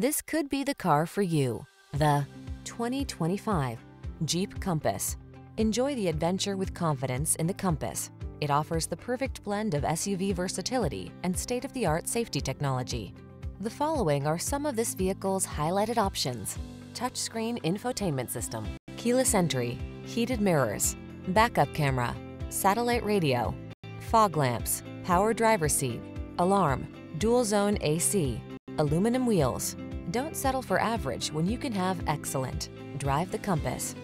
This could be the car for you. The 2025 Jeep Compass. Enjoy the adventure with confidence in the Compass. It offers the perfect blend of SUV versatility and state-of-the-art safety technology. The following are some of this vehicle's highlighted options: touchscreen infotainment system, keyless entry, heated mirrors, backup camera, satellite radio, fog lamps, power driver's seat, alarm, dual zone AC, aluminum wheels. Don't settle for average when you can have excellent. Drive the Compass.